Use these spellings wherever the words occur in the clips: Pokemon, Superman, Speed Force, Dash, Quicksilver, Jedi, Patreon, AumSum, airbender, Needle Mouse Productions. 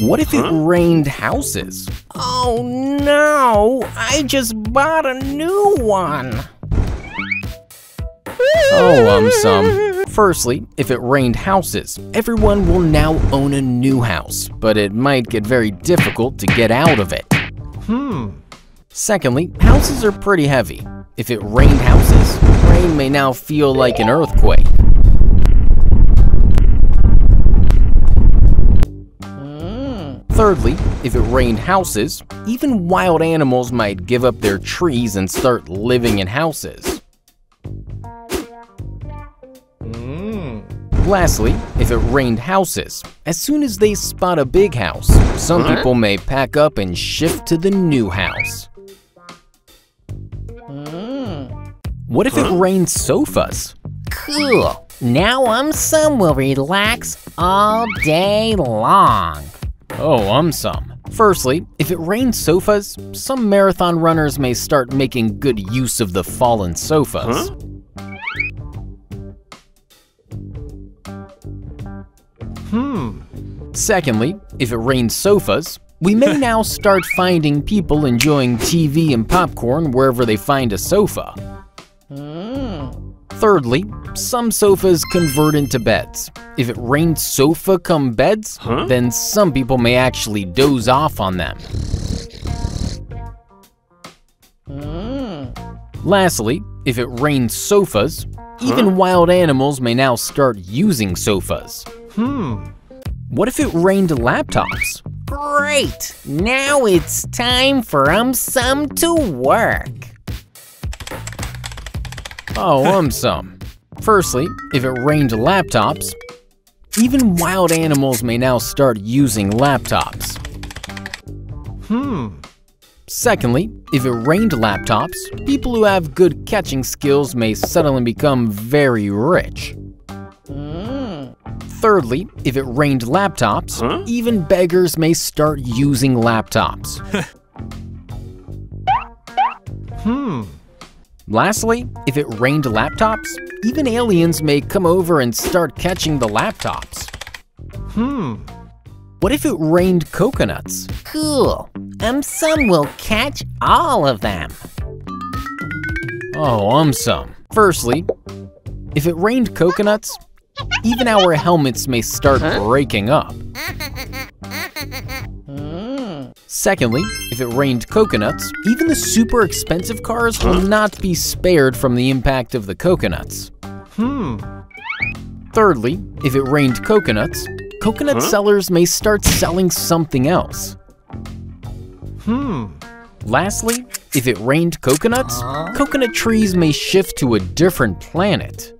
What if it rained houses? Oh no, I just bought a new one. Oh, AumSum. Firstly, if it rained houses, everyone will now own a new house, but it might get very difficult to get out of it. Secondly, houses are pretty heavy. If it rained houses, rain may now feel like an earthquake. Thirdly, if it rained houses, even wild animals might give up their trees and start living in houses. Lastly, if it rained houses, as soon as they spot a big house, some people may pack up and shift to the new house. What if it rained sofas? Cool! Now AumSum will relax all day long. Oh, AumSum. Firstly, if it rains sofas, some marathon runners may start making good use of the fallen sofas. Secondly, if it rains sofas, we may now start finding people enjoying TV and popcorn wherever they find a sofa. Thirdly, some sofas convert into beds. If it rains sofa come beds, then some people may actually doze off on them. Lastly, if it rains sofas, even wild animals may now start using sofas. What if it rained laptops? Great! Now it's time for AumSum to work. Oh, AumSum. Firstly, if it rained laptops, even wild animals may now start using laptops. Secondly, if it rained laptops, people who have good catching skills may suddenly become very rich. Thirdly, if it rained laptops, even beggars may start using laptops. Lastly, if it rained laptops, even aliens may come over and start catching the laptops. What if it rained coconuts? Cool. AumSum will catch all of them. Oh, AumSum. Firstly, if it rained coconuts, even our helmets may start breaking up. Secondly, if it rained coconuts, even the super expensive cars will not be spared from the impact of the coconuts. Thirdly, if it rained coconuts, coconut sellers may start selling something else. Lastly, if it rained coconuts, coconut trees may shift to a different planet.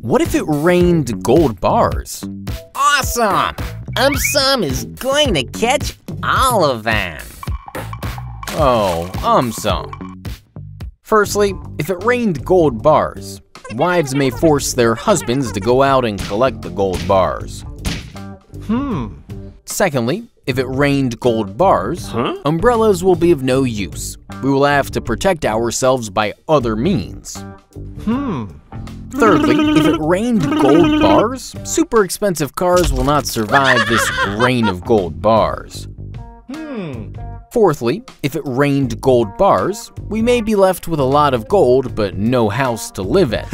What if it rained gold bars? Awesome! AumSum is going to catch all of them. Oh, AumSum. Firstly, if it rained gold bars, wives may force their husbands to go out and collect the gold bars. Secondly, if it rained gold bars, umbrellas will be of no use. We will have to protect ourselves by other means. Thirdly, if it rained gold bars, super expensive cars will not survive this rain of gold bars. Fourthly, if it rained gold bars, we may be left with a lot of gold but no house to live in.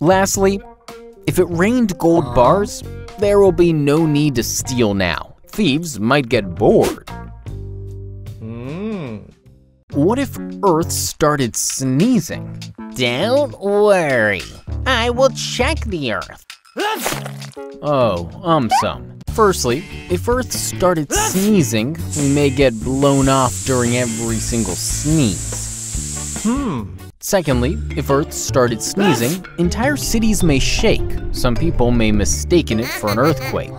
Lastly, if it rained gold bars, there will be no need to steal now. Thieves might get bored. What if Earth started sneezing? Don't worry, I will check the Earth. Oh, AumSum. Firstly, if Earth started sneezing, we may get blown off during every single sneeze. Secondly, if Earth started sneezing, entire cities may shake. Some people may mistake it for an earthquake.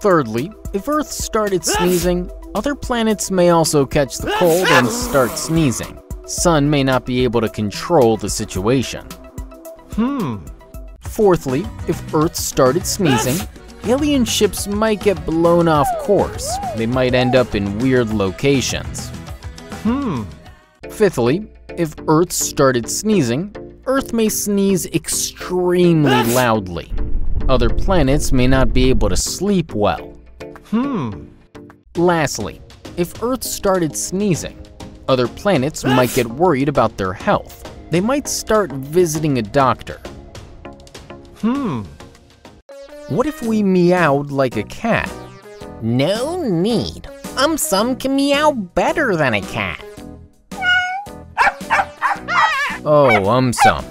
Thirdly, if Earth started sneezing, other planets may also catch the cold and start sneezing. Sun may not be able to control the situation. Fourthly, if Earth started sneezing, alien ships might get blown off course. They might end up in weird locations. Fifthly, if Earth started sneezing, Earth may sneeze extremely loudly. Other planets may not be able to sleep well. Lastly, if Earth started sneezing, other planets might get worried about their health. They might start visiting a doctor. What if we meowed like a cat? No need. AumSum can meow better than a cat. Oh, AumSum.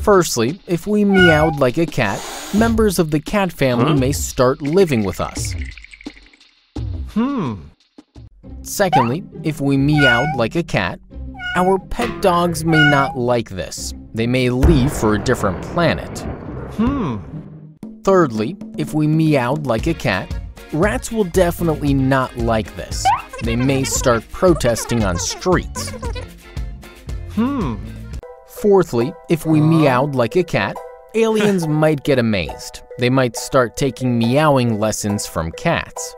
Firstly, if we meowed like a cat, members of the cat family may start living with us. Secondly, if we meowed like a cat, our pet dogs may not like this. They may leave for a different planet. Thirdly, if we meowed like a cat, rats will definitely not like this. They may start protesting on streets. Fourthly, if we meowed like a cat, aliens might get amazed. They might start taking meowing lessons from cats.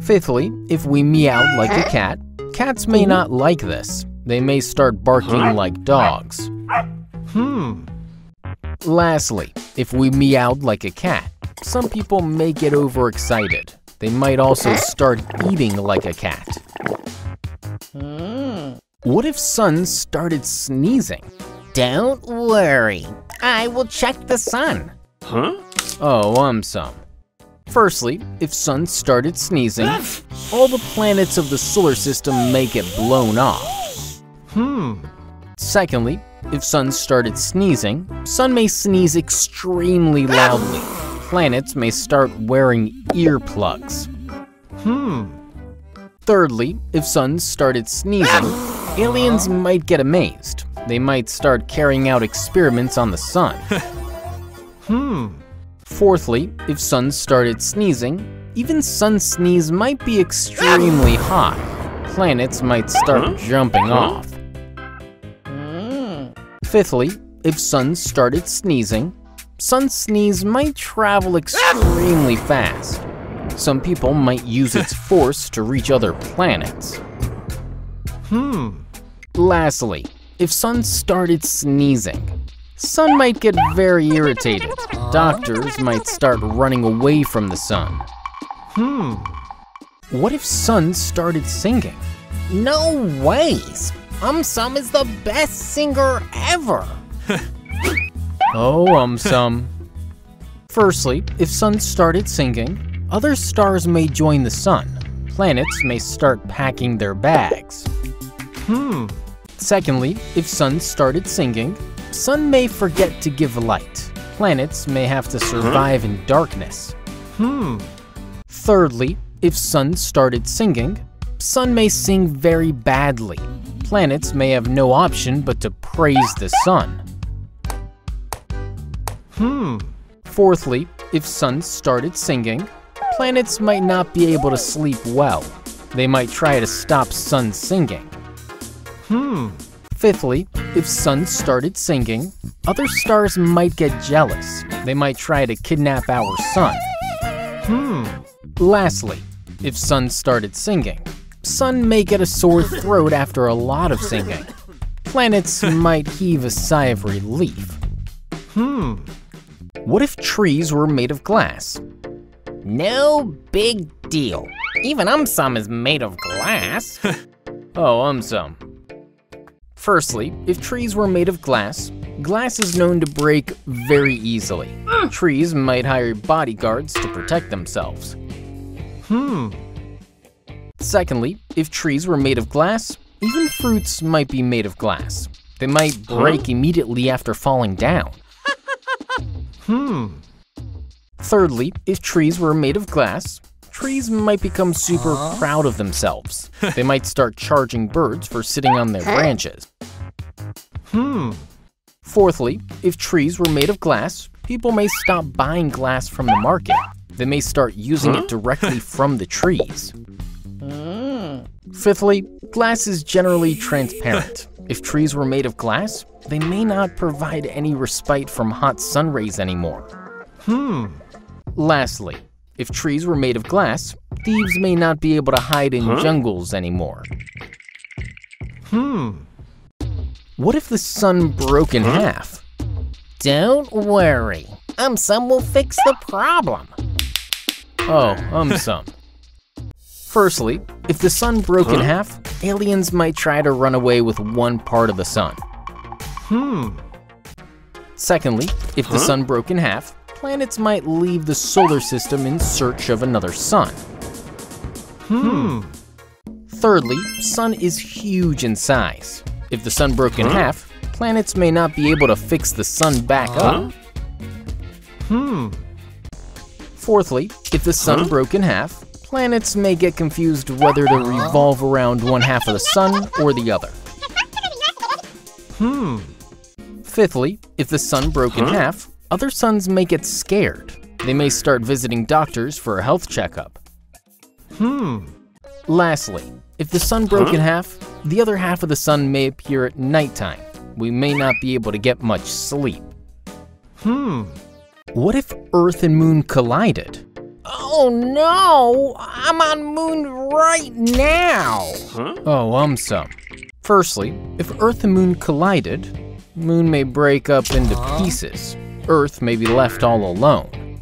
Fifthly, if we meowed like a cat, cats may not like this. They may start barking like dogs. Lastly, if we meowed like a cat, some people may get overexcited. They might also start eating like a cat. What if Sun started sneezing? Don't worry, I will check the sun. Oh, AumSum. Firstly, if Sun started sneezing, all the planets of the solar system may get blown off. Secondly, if Sun started sneezing, Sun may sneeze extremely loudly. Planets may start wearing earplugs. Thirdly, if Sun started sneezing, aliens might get amazed. They might start carrying out experiments on the sun. Fourthly, if Sun started sneezing, even Sun sneeze might be extremely hot. Planets might start jumping off. Fifthly, if Sun started sneezing, Sun sneeze might travel extremely fast. Some people might use its force to reach other planets. Lastly, if Sun started sneezing, Sun might get very irritated. Doctors might start running away from the sun. What if Sun started singing? No ways! AumSum is the best singer ever! Oh, AumSum. Firstly, if Sun started singing, other stars may join the sun. Planets may start packing their bags. Secondly, if Sun started singing, Sun may forget to give light. Planets may have to survive in darkness. Thirdly, if Sun started singing, Sun may sing very badly. Planets may have no option but to praise the sun. Fourthly, if Sun started singing, planets might not be able to sleep well. They might try to stop Sun singing. Fifthly, if Sun started singing, other stars might get jealous. They might try to kidnap our sun. Lastly, if Sun started singing, Sun may get a sore throat after a lot of singing. Planets might heave a sigh of relief. What if trees were made of glass? No big deal. Even AumSum is made of glass. Oh, AumSum. Firstly, if trees were made of glass, glass is known to break very easily. Trees might hire bodyguards to protect themselves. Secondly, if trees were made of glass, even fruits might be made of glass. They might break immediately after falling down. Thirdly, if trees were made of glass, trees might become super proud of themselves. They might start charging birds for sitting on their branches. Fourthly, if trees were made of glass, people may stop buying glass from the market. They may start using it directly from the trees. Fifthly, glass is generally transparent. If trees were made of glass, they may not provide any respite from hot sun rays anymore. Lastly, if trees were made of glass, thieves may not be able to hide in jungles anymore. What if the sun broke in half? Don't worry. AumSum will fix the problem. Oh, AumSum. Firstly, if the sun broke in half, aliens might try to run away with one part of the sun. Secondly, if the sun broke in half, planets might leave the solar system in search of another sun. Thirdly, sun is huge in size. If the sun broke in half, planets may not be able to fix the sun back up. Fourthly, if the sun broke in half, planets may get confused whether to revolve around one half of the sun or the other. Fifthly, if the sun broke in half, other suns may get scared. They may start visiting doctors for a health checkup. Lastly, if the sun broke in half, the other half of the sun may appear at nighttime. We may not be able to get much sleep. What if Earth and Moon collided? Oh no! I'm on Moon right now! Oh, AumSum. Firstly, if Earth and Moon collided, Moon may break up into pieces. Earth may be left all alone.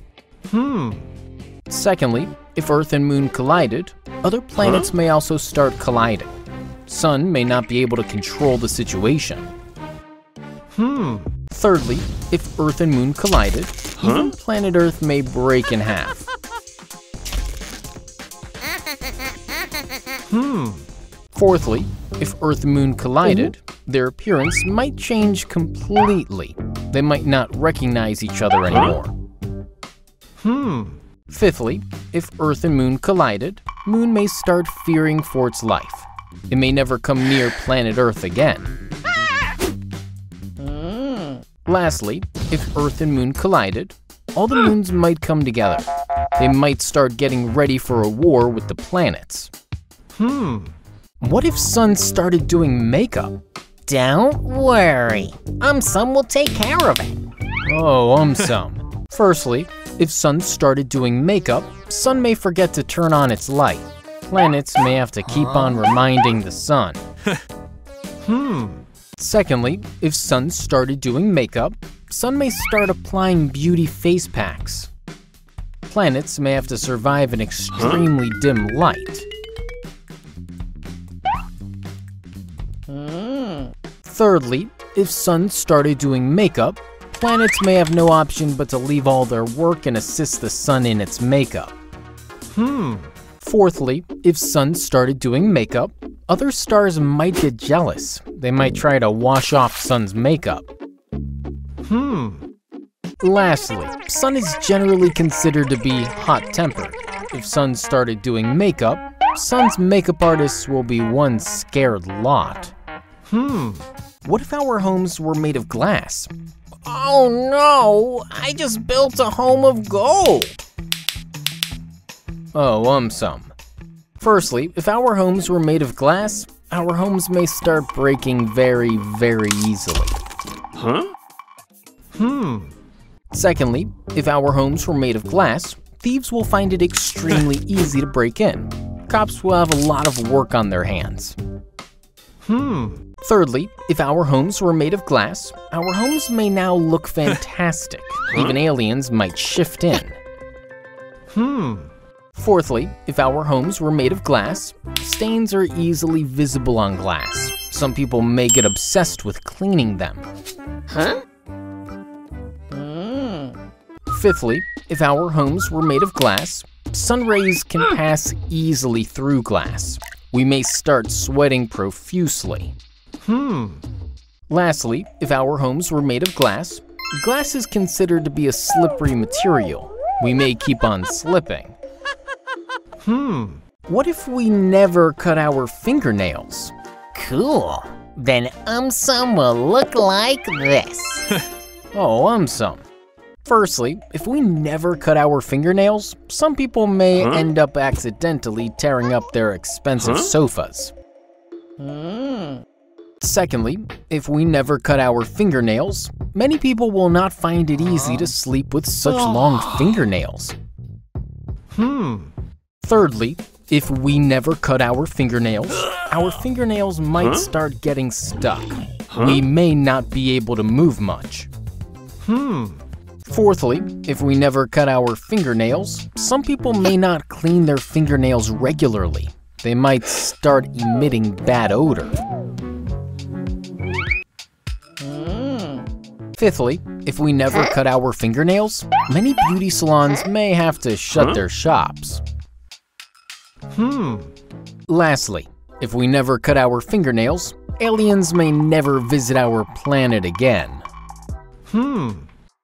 Secondly, if Earth and Moon collided, other planets may also start colliding. Sun may not be able to control the situation. Thirdly, if Earth and Moon collided, even planet Earth may break in half. Fourthly, if Earth and Moon collided, their appearance might change completely. They might not recognize each other anymore. Fifthly, if Earth and Moon collided, Moon may start fearing for its life. It may never come near planet Earth again. Lastly, if Earth and Moon collided, all the moons might come together. They might start getting ready for a war with the planets. What if Sun started doing makeup? Don't worry, AumSum will take care of it. Oh, AumSum. Firstly, if Sun started doing makeup, Sun may forget to turn on its light. Planets may have to keep on reminding the Sun. Secondly, if Sun started doing makeup, Sun may start applying beauty face packs. Planets may have to survive an extremely dim light. Thirdly, if Sun started doing makeup, planets may have no option but to leave all their work and assist the Sun in its makeup. Fourthly, if Sun started doing makeup, other stars might get jealous. They might try to wash off Sun's makeup. Lastly, Sun is generally considered to be hot-tempered. If Sun started doing makeup, Sun's makeup artists will be one scared lot. What if our homes were made of glass? Oh no, I just built a home of gold. Oh, AumSum. Firstly, if our homes were made of glass, our homes may start breaking very, very easily. Secondly, if our homes were made of glass, thieves will find it extremely easy to break in. Cops will have a lot of work on their hands. Thirdly, if our homes were made of glass, our homes may now look fantastic. Even aliens might shift in. Fourthly, if our homes were made of glass, stains are easily visible on glass. Some people may get obsessed with cleaning them. Fifthly, if our homes were made of glass, sun rays can pass easily through glass. We may start sweating profusely. Lastly, if our homes were made of glass, glass is considered to be a slippery material. We may keep on slipping. What if we never cut our fingernails? Cool. Then AumSum will look like this. Oh, AumSum. Firstly, if we never cut our fingernails, some people may end up accidentally tearing up their expensive sofas. Secondly, if we never cut our fingernails, many people will not find it easy to sleep with such long fingernails. Thirdly, if we never cut our fingernails might start getting stuck. We may not be able to move much. Fourthly, if we never cut our fingernails, some people may not clean their fingernails regularly. They might start emitting bad odor. Fifthly, if we never cut our fingernails, many beauty salons may have to shut their shops. Lastly, if we never cut our fingernails, aliens may never visit our planet again.